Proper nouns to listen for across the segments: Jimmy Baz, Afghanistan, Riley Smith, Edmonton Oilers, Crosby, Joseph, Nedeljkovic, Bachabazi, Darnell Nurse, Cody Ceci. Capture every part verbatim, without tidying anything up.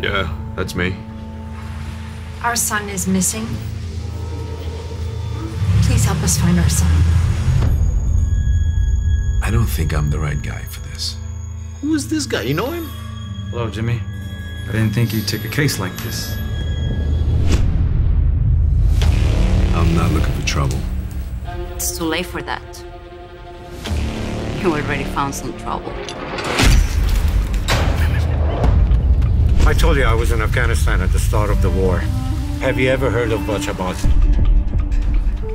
Yeah, that's me. Our son is missing. Please help us find our son. I don't think I'm the right guy for this. Who is this guy? You know him? Hello, Jimmy. I didn't think you'd take a case like this. I'm not looking for trouble. It's too late for that. You already found some trouble. I told you I was in Afghanistan at the start of the war. Have you ever heard of Bachabazi?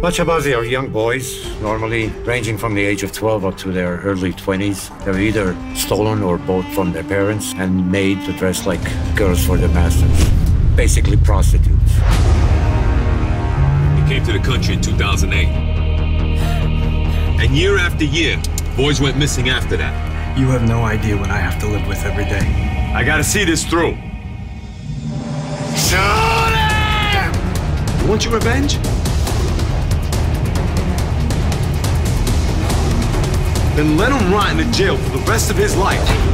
Bachabazi are young boys, normally ranging from the age of twelve up to their early twenties. They're either stolen or bought from their parents and made to dress like girls for their masters. Basically prostitutes. He came to the country in two thousand eight. And year after year, boys went missing after that. You have no idea what I have to live with every day. I gotta see this through. Shoot him! You want your revenge? Then let him rot in the jail for the rest of his life.